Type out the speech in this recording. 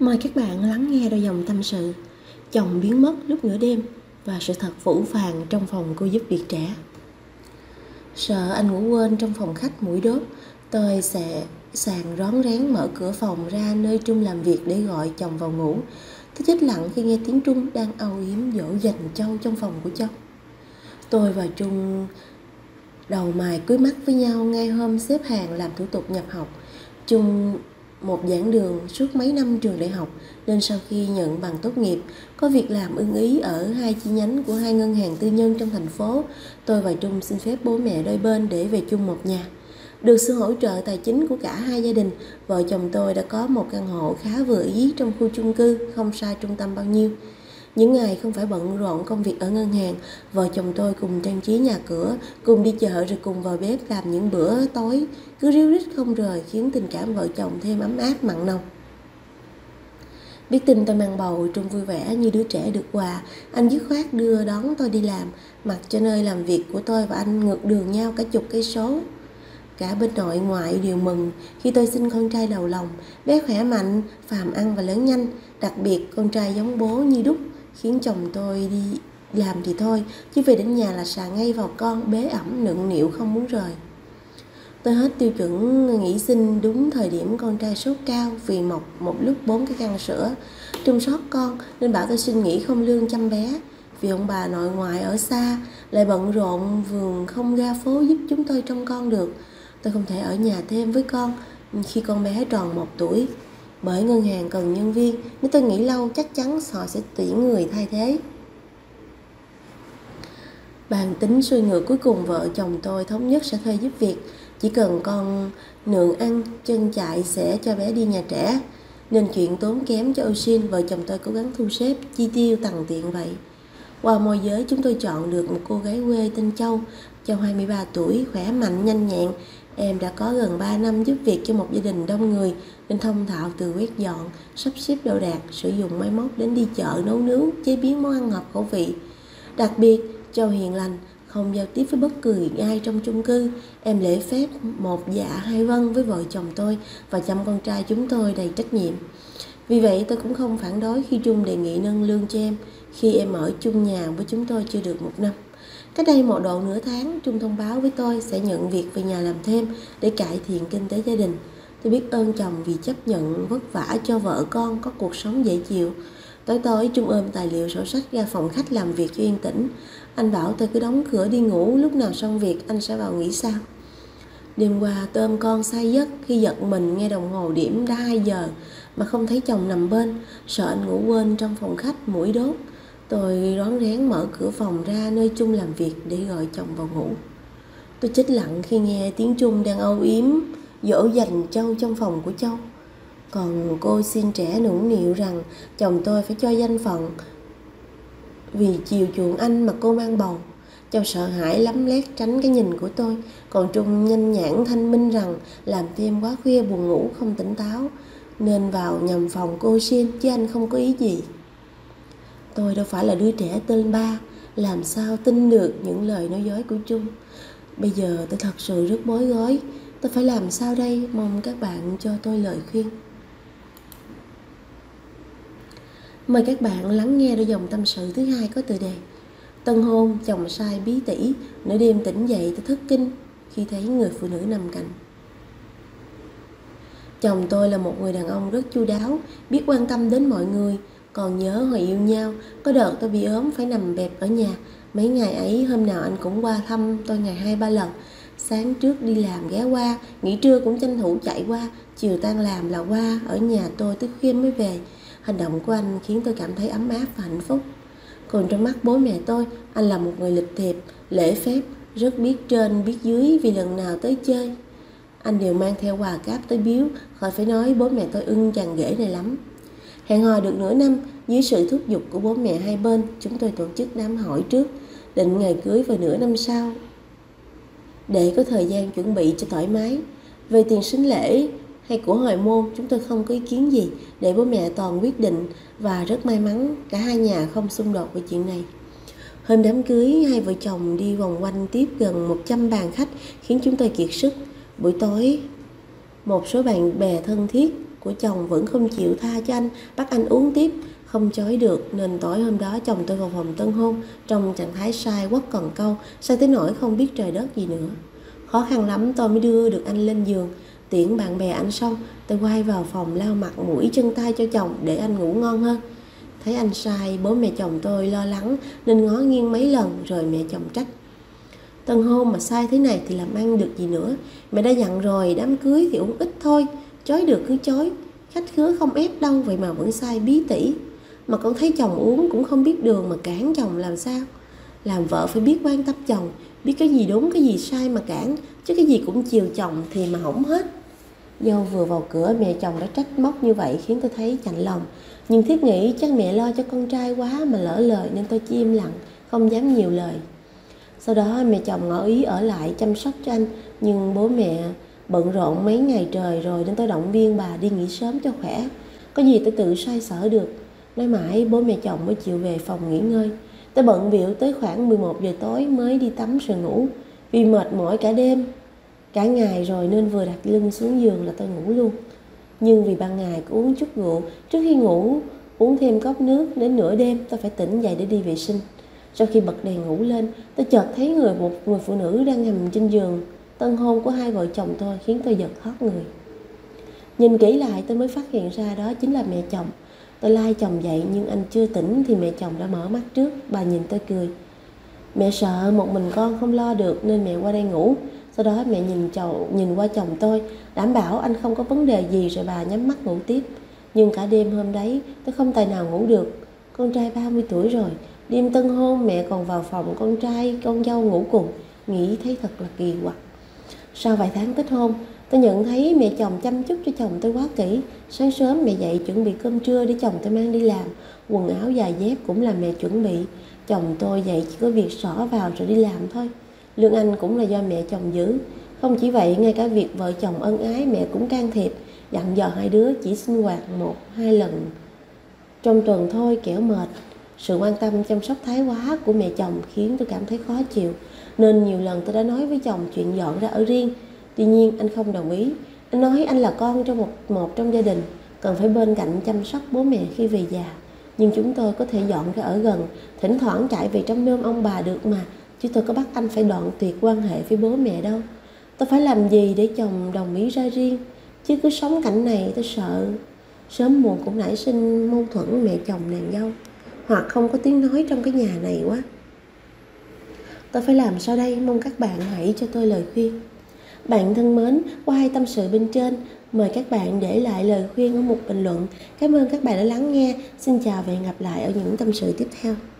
Mời các bạn lắng nghe đôi dòng tâm sự chồng biến mất lúc nửa đêm và sự thật phũ phàng trong phòng cô giúp việc trẻ. Sợ anh ngủ quên trong phòng khách mũi đốt, tôi sẽ sàng rón rén mở cửa phòng ra nơi Trung làm việc để gọi chồng vào ngủ. Tôi chết lặng khi nghe tiếng Trung đang âu yếm dỗ dành Châu trong phòng của Châu. Tôi và Trung đầu mài cúi mắt với nhau ngay hôm xếp hàng làm thủ tục nhập học. Trung một giảng đường suốt mấy năm trường đại học, nên sau khi nhận bằng tốt nghiệp, có việc làm ưng ý ở hai chi nhánh của hai ngân hàng tư nhân trong thành phố. Tôi và Trung xin phép bố mẹ đôi bên để về chung một nhà. Được sự hỗ trợ tài chính của cả hai gia đình, vợ chồng tôi đã có một căn hộ khá vừa ý trong khu chung cư, không xa trung tâm bao nhiêu. Những ngày không phải bận rộn công việc ở ngân hàng, vợ chồng tôi cùng trang trí nhà cửa, cùng đi chợ rồi cùng vào bếp làm những bữa tối, cứ ríu rít không rời khiến tình cảm vợ chồng thêm ấm áp mặn nồng. Biết tin tôi mang bầu, Trung vui vẻ như đứa trẻ được quà. Anh dứt khoát đưa đón tôi đi làm, mặc cho nơi làm việc của tôi và anh ngược đường nhau cả chục cây số. Cả bên nội ngoại đều mừng khi tôi sinh con trai đầu lòng. Bé khỏe mạnh, phàm ăn và lớn nhanh, đặc biệt con trai giống bố như đúc, khiến chồng tôi đi làm thì thôi, chứ về đến nhà là sà ngay vào con, bế ẩm nựng nịu không muốn rời. Tôi hết tiêu chuẩn nghỉ sinh đúng thời điểm con trai sốt cao vì mọc một lúc 4 cái can sữa. Trung sót con nên bảo tôi xin nghỉ không lương chăm bé. Vì ông bà nội ngoại ở xa lại bận rộn vườn không ra phố giúp chúng tôi trông con được, tôi không thể ở nhà thêm với con khi con bé tròn 1 tuổi. Bởi ngân hàng cần nhân viên, nếu tôi nghỉ lâu chắc chắn họ sẽ tuyển người thay thế. Bàn tính xuôi ngược, cuối cùng vợ chồng tôi thống nhất sẽ thuê giúp việc. Chỉ cần con nượng ăn, chân chạy sẽ cho bé đi nhà trẻ. Nên chuyện tốn kém cho Ocean, vợ chồng tôi cố gắng thu xếp chi tiêu tằn tiện vậy. Qua môi giới chúng tôi chọn được một cô gái quê tên Châu. Châu 23 tuổi, khỏe mạnh, nhanh nhẹn. Em đã có gần 3 năm giúp việc cho một gia đình đông người nên thông thạo từ quét dọn, sắp xếp đồ đạc, sử dụng máy móc đến đi chợ, nấu nướng, chế biến món ăn hợp khẩu vị. Đặc biệt, Châu hiền lành, không giao tiếp với bất cứ ai trong chung cư. Em lễ phép, một dạ hai vâng với vợ chồng tôi và chăm con trai chúng tôi đầy trách nhiệm. Vì vậy tôi cũng không phản đối khi Trung đề nghị nâng lương cho em khi em ở chung nhà với chúng tôi chưa được 1 năm. Cách đây một độ nửa tháng, Trung thông báo với tôi sẽ nhận việc về nhà làm thêm để cải thiện kinh tế gia đình. Tôi biết ơn chồng vì chấp nhận vất vả cho vợ con có cuộc sống dễ chịu. Tối Trung ôm tài liệu sổ sách ra phòng khách làm việc cho yên tĩnh. Anh bảo tôi cứ đóng cửa đi ngủ, lúc nào xong việc anh sẽ vào nghỉ sao. Đêm qua tôi ôm con say giấc, khi giật mình nghe đồng hồ điểm đã 2 giờ mà không thấy chồng nằm bên, sợ anh ngủ quên trong phòng khách mũi đốt. Tôi rón rén mở cửa phòng ra nơi Trung làm việc để gọi chồng vào ngủ. Tôi chết lặng khi nghe tiếng Trung đang âu yếm dỗ dành Châu trong phòng của Châu. Còn cô xin trẻ nũng nịu rằng chồng tôi phải cho danh phận vì chiều chuộng anh mà cô mang bầu. Châu sợ hãi lắm lét tránh cái nhìn của tôi. Còn Trung nhanh nhãn thanh minh rằng làm thêm quá khuya buồn ngủ không tỉnh táo nên vào nhầm phòng cô xin, chứ anh không có ý gì. Tôi đâu phải là đứa trẻ tên Ba, làm sao tin được những lời nói dối của Trung. Bây giờ tôi thật sự rất bối rối. Tôi phải làm sao đây? Mong các bạn cho tôi lời khuyên. Mời các bạn lắng nghe đôi dòng tâm sự thứ hai có tựa đề Tân hôn, chồng sai bí tỉ, nửa đêm tỉnh dậy tôi thất kinh khi thấy người phụ nữ nằm cạnh. Chồng tôi là một người đàn ông rất chu đáo, biết quan tâm đến mọi người. Còn nhớ hồi yêu nhau, có đợt tôi bị ốm phải nằm bẹp ở nhà. Mấy ngày ấy hôm nào anh cũng qua thăm tôi ngày 2-3 lần. Sáng trước đi làm ghé qua, nghỉ trưa cũng tranh thủ chạy qua, chiều tan làm là qua, ở nhà tôi tới khuya mới về. Hành động của anh khiến tôi cảm thấy ấm áp và hạnh phúc. Còn trong mắt bố mẹ tôi, anh là một người lịch thiệp, lễ phép, rất biết trên biết dưới vì lần nào tới chơi anh đều mang theo quà cáp tới biếu, khỏi phải nói bố mẹ tôi ưng chàng rể này lắm. Hẹn hò được nửa năm, dưới sự thúc giục của bố mẹ hai bên, chúng tôi tổ chức đám hỏi trước, định ngày cưới vào nửa năm sau để có thời gian chuẩn bị cho thoải mái. Về tiền sính lễ hay của hồi môn, chúng tôi không có ý kiến gì để bố mẹ toàn quyết định và rất may mắn cả hai nhà không xung đột về chuyện này. Hôm đám cưới, hai vợ chồng đi vòng quanh tiếp gần 100 bàn khách khiến chúng tôi kiệt sức. Buổi tối, một số bạn bè thân thiết của chồng vẫn không chịu tha cho anh, bắt anh uống tiếp. Không chối được nên tối hôm đó chồng tôi vào phòng tân hôn trong trạng thái say quất cần câu, say tới nỗi không biết trời đất gì nữa. Khó khăn lắm tôi mới đưa được anh lên giường. Tiễn bạn bè anh xong, tôi quay vào phòng lau mặt mũi chân tay cho chồng để anh ngủ ngon hơn. Thấy anh say, bố mẹ chồng tôi lo lắng nên ngó nghiêng mấy lần rồi mẹ chồng trách: "Tân hôn mà sai thế này thì làm ăn được gì nữa. Mẹ đã dặn rồi, đám cưới thì uống ít thôi, chối được cứ chối. Khách khứa không ép đâu, vậy mà vẫn sai bí tỉ. Mà con thấy chồng uống cũng không biết đường mà cản chồng làm sao. Làm vợ phải biết quan tâm chồng, biết cái gì đúng, cái gì sai mà cản, chứ cái gì cũng chiều chồng thì mà hỏng hết." Dâu vừa vào cửa mẹ chồng đã trách móc như vậy khiến tôi thấy chạnh lòng. Nhưng thiết nghĩ chắc mẹ lo cho con trai quá mà lỡ lời nên tôi chỉ im lặng, không dám nhiều lời. Sau đó mẹ chồng ngỏ ý ở lại chăm sóc cho anh, nhưng bố mẹ bận rộn mấy ngày trời rồi nên tôi động viên bà đi nghỉ sớm cho khỏe. Có gì tôi tự xoay sở được. Nói mãi bố mẹ chồng mới chịu về phòng nghỉ ngơi. Tôi bận bịu tới khoảng 11 giờ tối mới đi tắm rồi ngủ. Vì mệt mỏi cả đêm, cả ngày rồi nên vừa đặt lưng xuống giường là tôi ngủ luôn. Nhưng vì ban ngày cứ uống chút rượu, trước khi ngủ uống thêm cốc nước, đến nửa đêm tôi phải tỉnh dậy để đi vệ sinh. Sau khi bật đèn ngủ lên, tôi chợt thấy một người phụ nữ đang nằm trên giường tân hôn của hai vợ chồng tôi, khiến tôi giật thót người. Nhìn kỹ lại tôi mới phát hiện ra đó chính là mẹ chồng. Tôi lai chồng dậy nhưng anh chưa tỉnh thì mẹ chồng đã mở mắt trước. Bà nhìn tôi cười: "Mẹ sợ một mình con không lo được nên mẹ qua đây ngủ." Sau đó mẹ nhìn qua chồng tôi, đảm bảo anh không có vấn đề gì rồi bà nhắm mắt ngủ tiếp. Nhưng cả đêm hôm đấy tôi không tài nào ngủ được. Con trai 30 tuổi rồi, đêm tân hôn mẹ còn vào phòng con trai, con dâu ngủ cùng, nghĩ thấy thật là kỳ quặc. Sau vài tháng kết hôn, tôi nhận thấy mẹ chồng chăm chút cho chồng tôi quá kỹ. Sáng sớm mẹ dậy chuẩn bị cơm trưa để chồng tôi mang đi làm. Quần áo giày dép cũng là mẹ chuẩn bị. Chồng tôi dậy chỉ có việc xỏ vào rồi đi làm thôi. Lương anh cũng là do mẹ chồng giữ. Không chỉ vậy, ngay cả việc vợ chồng ân ái mẹ cũng can thiệp, dặn dò hai đứa chỉ sinh hoạt 1-2 lần trong tuần thôi kẻo mệt. Sự quan tâm chăm sóc thái quá của mẹ chồng khiến tôi cảm thấy khó chịu, nên nhiều lần tôi đã nói với chồng chuyện dọn ra ở riêng. Tuy nhiên anh không đồng ý. Anh nói anh là con trong một trong gia đình, cần phải bên cạnh chăm sóc bố mẹ khi về già. Nhưng chúng tôi có thể dọn ra ở gần, thỉnh thoảng chạy về trong nôm ông bà được mà, chứ tôi có bắt anh phải đoạn tuyệt quan hệ với bố mẹ đâu. Tôi phải làm gì để chồng đồng ý ra riêng? Chứ cứ sống cảnh này tôi sợ sớm muộn cũng nảy sinh mâu thuẫn mẹ chồng nàng dâu, hoặc không có tiếng nói trong cái nhà này quá. Tôi phải làm sao đây? Mong các bạn hãy cho tôi lời khuyên. Bạn thân mến, qua hai tâm sự bên trên, mời các bạn để lại lời khuyên ở một bình luận. Cảm ơn các bạn đã lắng nghe. Xin chào và hẹn gặp lại ở những tâm sự tiếp theo.